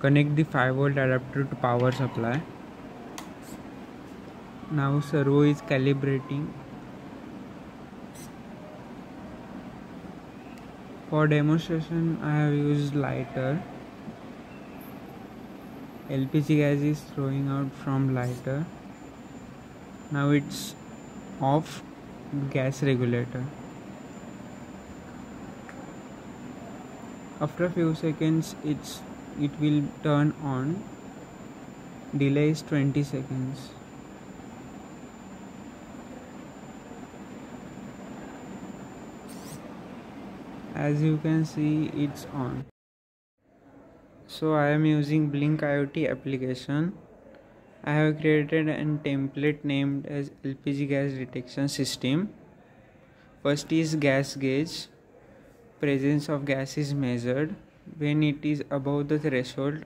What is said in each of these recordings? Connect the 5-volt adapter to power supply. Now servo is calibrating. For demonstration I have used lighter. LPG gas is flowing out from lighter. Now it's off gas regulator. After a few seconds it will turn on. Delay is 20 seconds. As you can see, it's on. So I am using Blink IoT application. I have created a template named as LPG gas detection system. First is gas gauge. Presence of gas is measured. When it is above the threshold,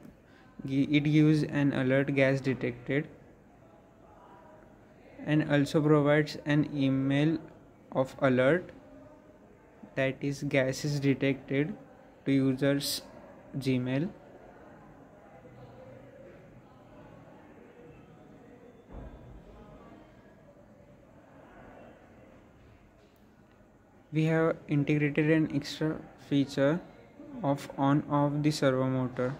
it gives an alert gas detected, and also provides an email of alert that is gas is detected to user's Gmail. We have integrated an extra feature of on-off the servo motor.